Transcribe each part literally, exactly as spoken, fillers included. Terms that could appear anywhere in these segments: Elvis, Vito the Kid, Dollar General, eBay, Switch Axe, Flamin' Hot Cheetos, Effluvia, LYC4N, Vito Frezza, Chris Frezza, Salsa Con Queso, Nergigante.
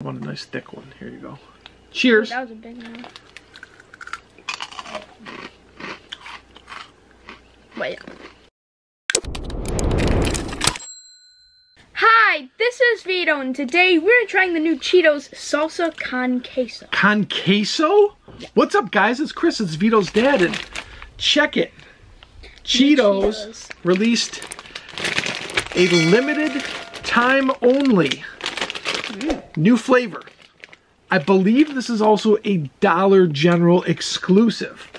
I want a nice thick one. Here you go. Cheers. That was a big one. Wait. Hi, this is Vito, and today we're trying the new Cheetos Salsa Con Queso. Con Queso? Yeah. What's up, guys? It's Chris. It's Vito's dad, and check it. Cheetos, Cheetos. released a limited time only mm. new flavor. I believe this is also a Dollar General exclusive.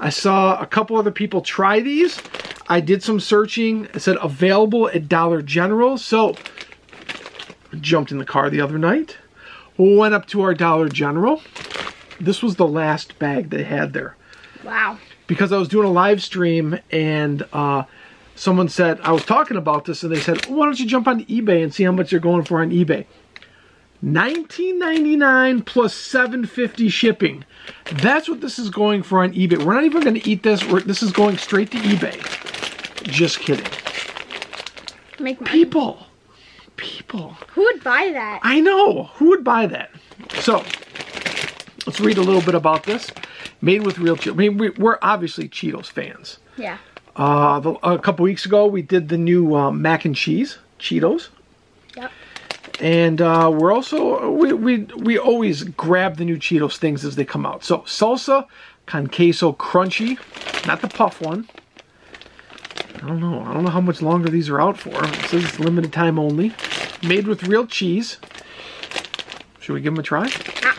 I saw a couple other people try these. I did some searching. It said available at Dollar General. So, jumped in the car the other night, went up to our Dollar General. This was the last bag they had there. Wow. Because I was doing a live stream and uh, someone said, I was talking about this and they said, why don't you jump on eBay and see how much you're going for on eBay? nineteen ninety-nine plus seven fifty shipping. That's what this is going for on eBay. We're not even going to eat this. We're, this is going straight to eBay. Just kidding. Make money. People. People. Who would buy that? I know. Who would buy that? So, let's read a little bit about this. Made with real Cheetos. I mean, we, we're obviously Cheetos fans. Yeah. Uh, the, a couple weeks ago, we did the new uh, mac and cheese Cheetos. Yep. And uh, we're also, we, we we always grab the new Cheetos things as they come out. So, Salsa Con Queso Crunchy, not the puff one. I don't know. I don't know how much longer these are out for. It says it's limited time only. Made with real cheese. Should we give them a try? Ah.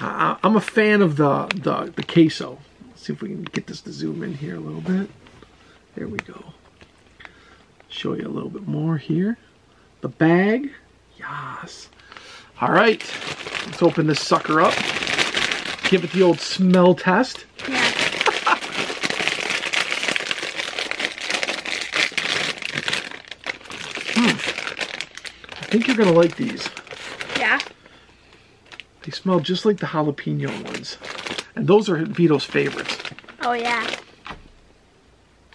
I, I'm a fan of the, the, the queso. Let's see if we can get this to zoom in here a little bit. There we go. Show you a little bit more here. The bag, yes. All right, let's open this sucker up. Give it the old smell test. Yeah. hmm. I think you're gonna like these. Yeah. They smell just like the jalapeno ones, and those are Vito's favorites. Oh yeah.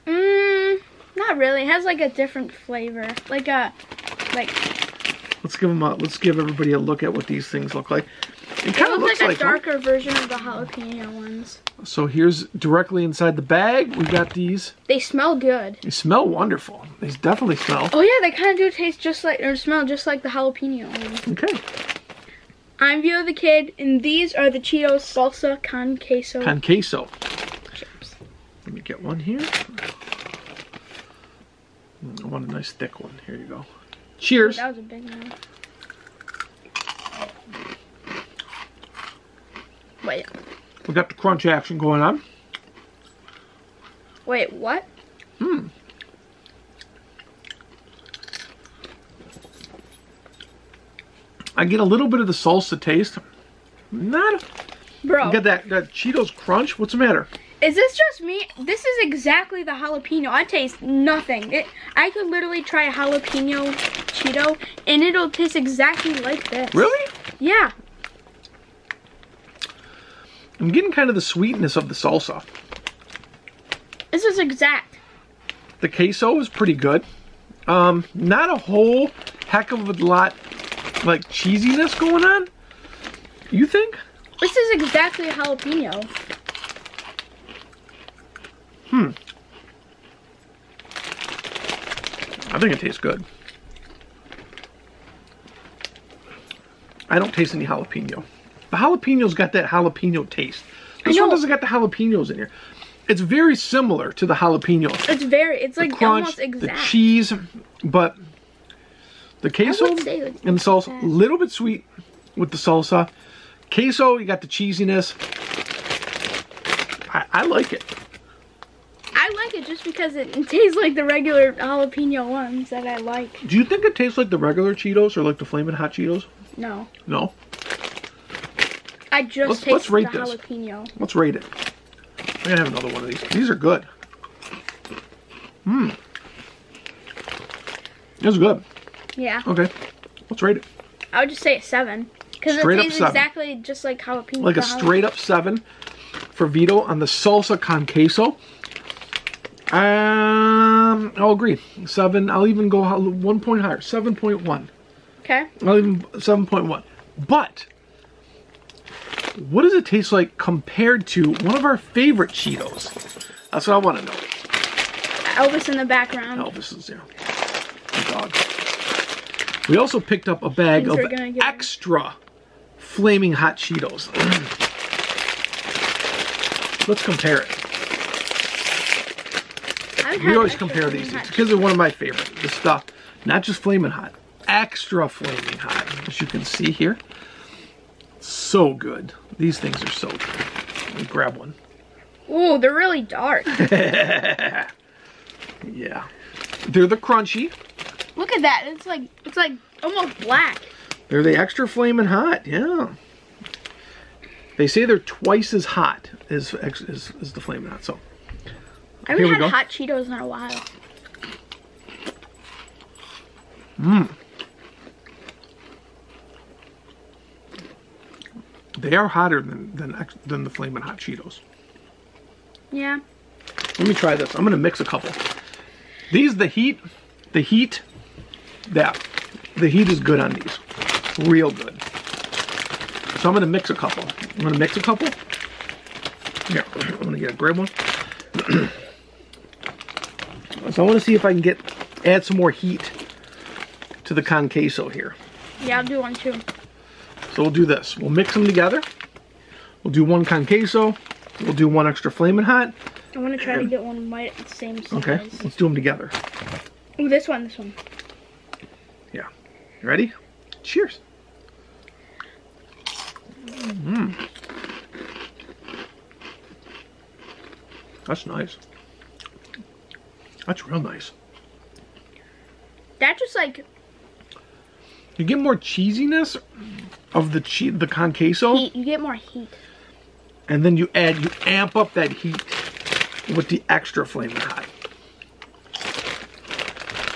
Mmm, not really. It has like a different flavor, like a. Like, let's give them a, let's give everybody a look at what these things look like. It kind of looks, looks like, like a darker version of the jalapeno ones. So here's directly inside the bag. We've got these. They smell good. They smell wonderful. They definitely smell. Oh yeah, they kind of do taste just like, or smell just like the jalapeno ones. Okay. I'm Vito the Kid, and these are the Cheetos Salsa Con Queso. Con Queso. Chips. Let me get one here. I want a nice thick one. Here you go. Cheers. That was a big one. Wait. We got the crunch action going on. Wait, what? Hmm. I get a little bit of the salsa taste. Not a... Bro. You got that, that Cheetos crunch. What's the matter? Is this just me? This is exactly the jalapeno. I taste nothing. It, I could literally try a jalapeno Cheeto, and it'll taste exactly like this. Really? Yeah. I'm getting kind of the sweetness of the salsa. This is exact. The queso is pretty good. Um, not a whole heck of a lot, like, cheesiness going on. You think? This is exactly a jalapeno. Hmm. I think it tastes good. I don't taste any jalapeno. The jalapeno's got that jalapeno taste. This one doesn't got the jalapenos in here. It's very similar to the jalapenos. It's very, it's like the crunch, almost exact. The cheese, but the queso and the salsa, a little bit sweet with the salsa. Queso, you got the cheesiness. I, I like it. I like it just because it tastes like the regular jalapeno ones that I like. Do you think it tastes like the regular Cheetos or like the Flamin' Hot Cheetos? No. No? I just let's, tasted let's rate the this. jalapeno. Let's rate it. I'm going to have another one of these. These are good. Mmm. This is good. Yeah. Okay. Let's rate it. I would just say a seven. Because it tastes exactly just like jalapeno. Like a jalapeno. Straight up seven for Vito on the Salsa Con Queso. Um, I'll agree. Seven. I'll even go one point higher. seven point one. Okay. Not even seven point one. But what does it taste like compared to one of our favorite Cheetos? That's what I want to know. Elvis in the background. Elvis is there. The dog. We also picked up a bag of extra Flamin' Hot Cheetos. Let's compare it. We always compare these things because they're one of my favorite. The stuff, not just Flamin' Hot, extra Flamin' Hot, as you can see here. So good. These things are so good. Let me grab one. Ooh, they're really dark. Yeah. They're the crunchy. Look at that. It's like it's like almost black. They're the extra Flamin' Hot, yeah. They say they're twice as hot as as, as the Flamin' Hot, so. I haven't had hot Cheetos in a while. Mmm. They are hotter than than than the Flamin' Hot Cheetos. Yeah. Let me try this. I'm gonna mix a couple. These the heat, the heat, that the heat is good on these, real good. So I'm gonna mix a couple. I'm gonna mix a couple. Yeah, I'm gonna get a grab one. So I want to see if I can get add some more heat to the con queso here. Yeah, I'll do one too. So we'll do this. We'll mix them together. We'll do one con queso. We'll do one extra Flamin' Hot. I want to try and, to get one right at the same size. Okay, let's do them together. Ooh, this one, this one. Yeah. You ready? Cheers. Mm. That's nice. That's real nice. That just like... You get more cheesiness of the che the con queso. Heat. You get more heat. And then you add, you amp up that heat with the extra Flamin' Hot.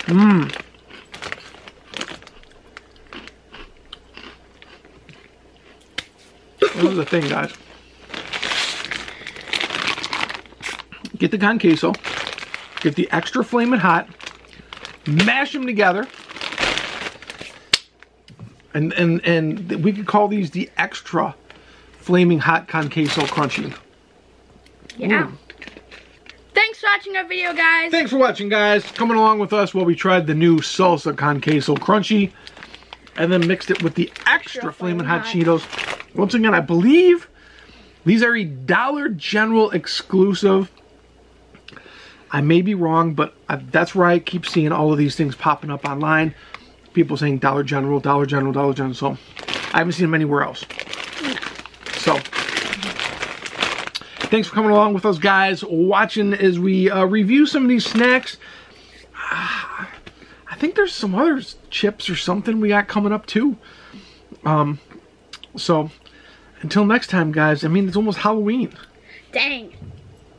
Mmm. This is the thing, guys. Get the con queso. Get the extra Flamin' Hot. Mash them together. And, and, and we could call these the extra Flamin' Hot con queso crunchy. Yeah. Ooh. Thanks for watching our video, guys. Thanks for watching, guys. Coming along with us while we tried the new salsa con queso crunchy. And then mixed it with the extra, extra Flamin' Hot, Hot Cheetos. Once again, I believe these are a Dollar General exclusive. I may be wrong, but I, that's where I keep seeing all of these things popping up online. People saying Dollar General, Dollar General, Dollar General. So I haven't seen them anywhere else. So thanks for coming along with us, guys. Watching as we uh, review some of these snacks. Uh, I think there's some other chips or something we got coming up too. Um, so until next time, guys. I mean, it's almost Halloween. Dang.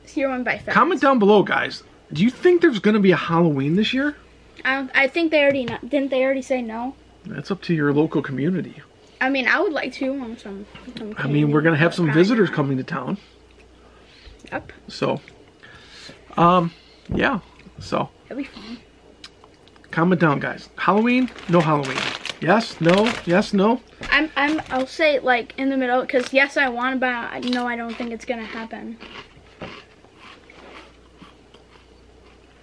It's year one by five. Comment down below, guys. Do you think there's going to be a Halloween this year? I, don't, I think they already not, didn't they already say no? That's up to your local community. I mean, I would like to on some, some I mean, we're going to have some visitors coming to town. Yep. So, um, yeah. So. That'd be fun. Comment down, guys. Halloween? No Halloween. Yes, no, yes, no. I'm, I'm, I'll say, like, in the middle, because yes, I want, but I, no, I don't think it's going to happen.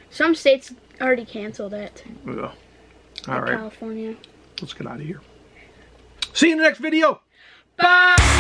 Some states already canceled it. Yeah. All right. California. Let's get out of here. See you in the next video. Bye. Bye.